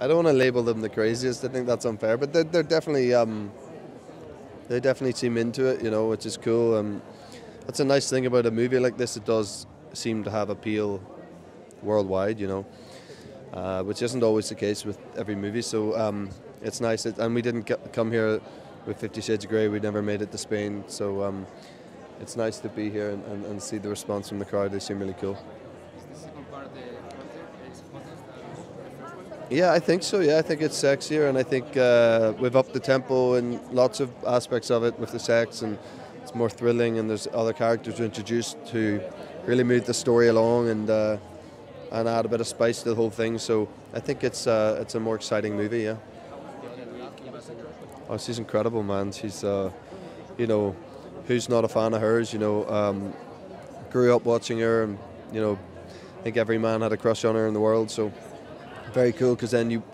I don't want to label them the craziest. I think that's unfair, but they definitely seem into it, you know, which is cool. That's a nice thing about a movie like this. It does seem to have appeal worldwide, you know, which isn't always the case with every movie. So it's nice. And we didn't come here with 50 Shades of Grey. We never made it to Spain. So it's nice to be here and see the response from the crowd. They seem really cool. Yeah, I think so. Yeah, I think it's sexier, and I think we've upped the tempo in lots of aspects of it with the sex, and it's more thrilling, and there's other characters introduced who really move the story along and add a bit of spice to the whole thing. So I think it's a more exciting movie. Yeah. Oh, she's incredible, man. She's you know, who's not a fan of hers? You know, grew up watching her, and you know, I think every man had a crush on her in the world. So. Very cool, because then you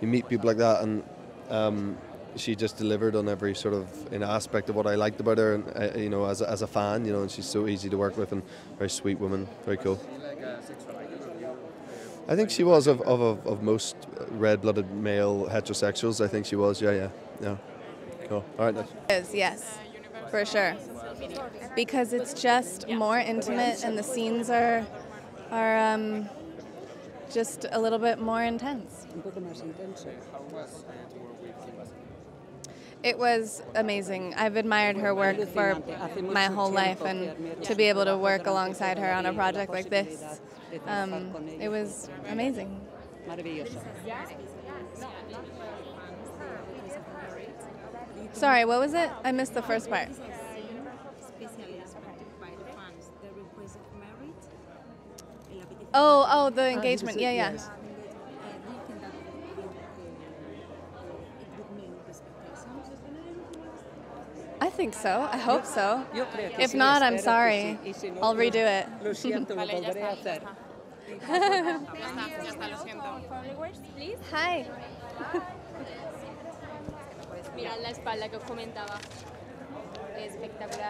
meet people like that, and she just delivered on every sort of aspect of what I liked about her, and you know, as a fan, you know, and she's so easy to work with, and very sweet woman, very cool. I think she was of most red-blooded male heterosexuals. I think she was, yeah. Cool. All right, nice. Yes, for sure, because it's just more intimate, and the scenes are just a little bit more intense. It was amazing. I've admired her work for my whole life, and to be able to work alongside her on a project like this, it was amazing. Sorry, what was it? I missed the first part. Oh, the engagement. Yeah. I think so. I hope so. If not, I'm sorry. I'll redo it. Hi. Mira la espalda que os comentaba. Espectacular.